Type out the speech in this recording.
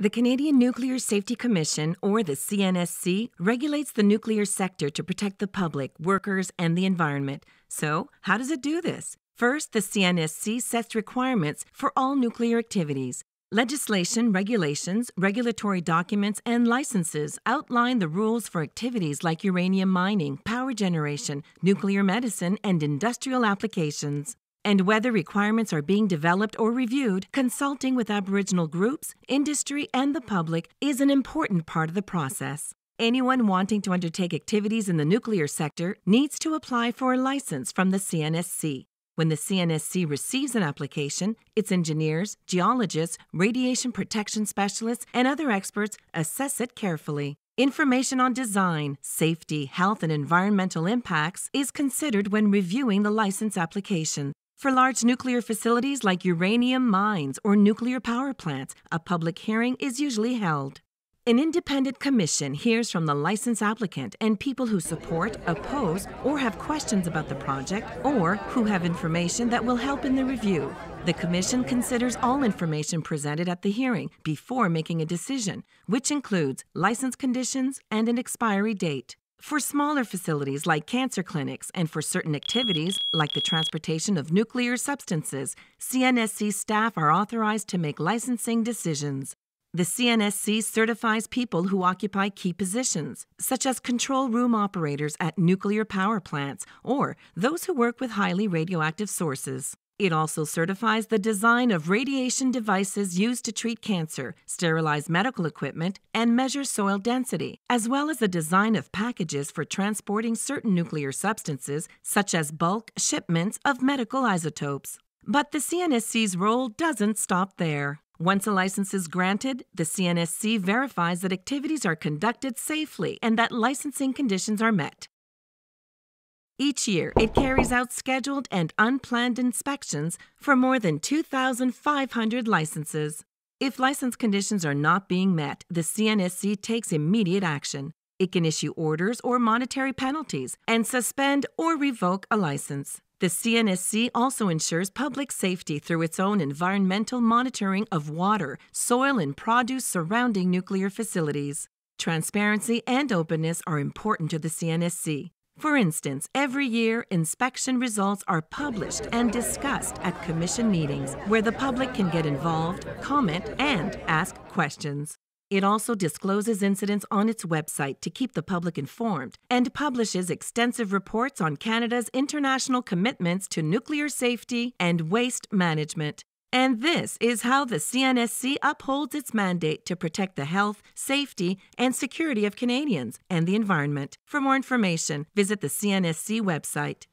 The Canadian Nuclear Safety Commission, or the CNSC, regulates the nuclear sector to protect the public, workers, and the environment. So, how does it do this? First, the CNSC sets requirements for all nuclear activities. Legislation, regulations, regulatory documents, and licenses outline the rules for activities like uranium mining, power generation, nuclear medicine, and industrial applications. And whether requirements are being developed or reviewed, consulting with Aboriginal groups, industry, and the public is an important part of the process. Anyone wanting to undertake activities in the nuclear sector needs to apply for a license from the CNSC. When the CNSC receives an application, its engineers, geologists, radiation protection specialists, and other experts assess it carefully. Information on design, safety, health, and environmental impacts is considered when reviewing the license application. For large nuclear facilities like uranium mines or nuclear power plants, a public hearing is usually held. An independent commission hears from the license applicant and people who support, oppose, or have questions about the project, or who have information that will help in the review. The commission considers all information presented at the hearing before making a decision, which includes license conditions and an expiry date. For smaller facilities like cancer clinics and for certain activities like the transportation of nuclear substances, CNSC staff are authorized to make licensing decisions. The CNSC certifies people who occupy key positions, such as control room operators at nuclear power plants or those who work with highly radioactive sources. It also certifies the design of radiation devices used to treat cancer, sterilize medical equipment, and measure soil density, as well as the design of packages for transporting certain nuclear substances, such as bulk shipments of medical isotopes. But the CNSC's role doesn't stop there. Once a license is granted, the CNSC verifies that activities are conducted safely and that licensing conditions are met. Each year, it carries out scheduled and unplanned inspections for more than 2,500 licenses. If license conditions are not being met, the CNSC takes immediate action. It can issue orders or monetary penalties and suspend or revoke a license. The CNSC also ensures public safety through its own environmental monitoring of water, soil, and produce surrounding nuclear facilities. Transparency and openness are important to the CNSC. For instance, every year, inspection results are published and discussed at commission meetings where the public can get involved, comment, and ask questions. It also discloses incidents on its website to keep the public informed and publishes extensive reports on Canada's international commitments to nuclear safety and waste management. And this is how the CNSC upholds its mandate to protect the health, safety, and security of Canadians and the environment. For more information, visit the CNSC website.